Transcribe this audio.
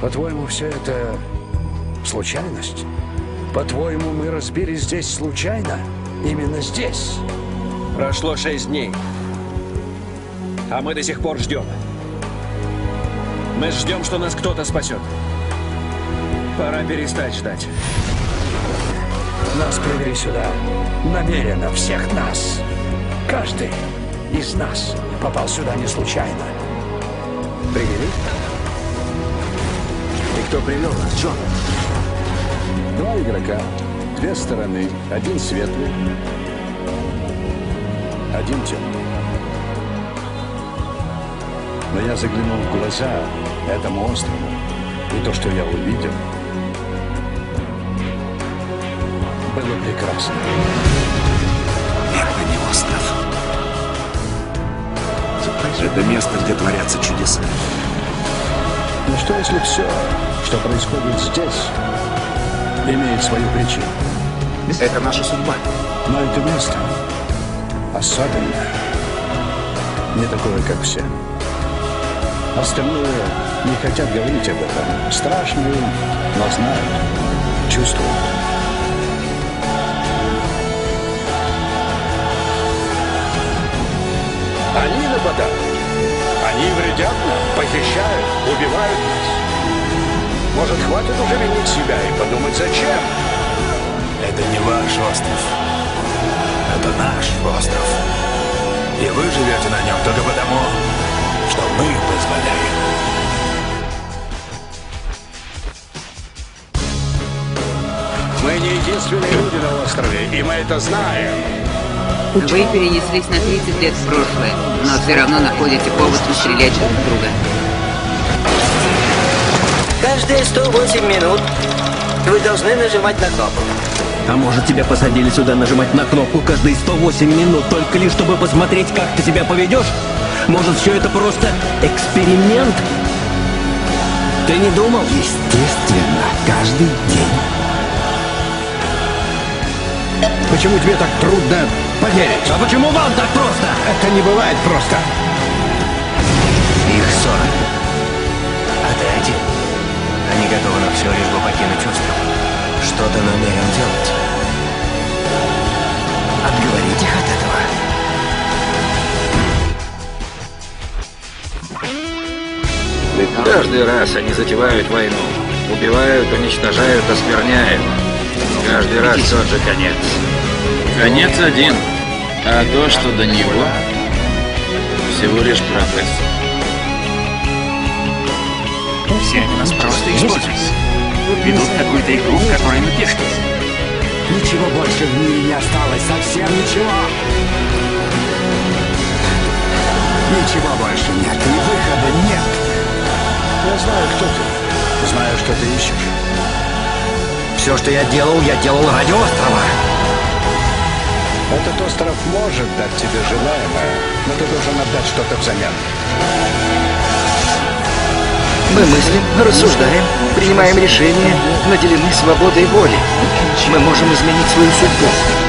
По-твоему, все это случайность? По-твоему, мы разбились здесь случайно? Именно здесь? Прошло 6 дней, а мы до сих пор ждем. Мы ждем, что нас кто-то спасет. Пора перестать ждать. Нас привели сюда. Намеренно, всех нас. Каждый из нас попал сюда не случайно. Привели? И кто привел нас, Джон? 2 игрока. 2 стороны. 1 светлый. 1 темный. Но я заглянул в глаза этому острову, и то, что я увидел, было прекрасно. Первый остров. Это место, где творятся чудеса. Но что, если все, что происходит здесь, имеет свою причину? Это наша судьба. Но это место особенное, не такое, как все. Остальные не хотят говорить об этом. Страшно им, но знают, чувствуют. Они нападают. Они вредят нам, похищают, убивают нас. Может, хватит уже винить себя и подумать, зачем? Это не ваш остров. Это наш остров. И вы живете на нем только потому, что мы позволяем. Мы не единственные люди на острове, и мы это знаем. Вы перенеслись на 30 лет в прошлое, но все равно находите повод стрелять друг в друга. Каждые 108 минут вы должны нажимать на кнопку. А может, тебя посадили сюда нажимать на кнопку каждые 108 минут, только лишь чтобы посмотреть, как ты себя поведешь? Может, все это просто эксперимент? Ты не думал? Естественно, каждый день. Почему тебе так трудно поверить? А почему вам так просто? Это не бывает просто. Их 40. А ты один. Они готовы на все, лишь бы покинуть остров. Что ты намерен делать? Отговорить их от этого. Каждый раз они затевают войну, убивают, уничтожают, оскверняют. Каждый раз тот же конец. Конец один, а то, что до него, всего лишь прогресс. Все они нас просто используют. Ведут какую-то игру, в которой мы кишки. Ничего больше в мире не осталось, совсем ничего. Ничего больше нет, и выхода нет. Я знаю, кто ты. Знаю, что ты ищешь. Все, что я делал ради острова. Этот остров может дать тебе желаемое, но ты должен отдать что-то взамен. Мы мыслим, рассуждаем, принимаем решения, наделены свободой воли. Мы можем изменить свою судьбу.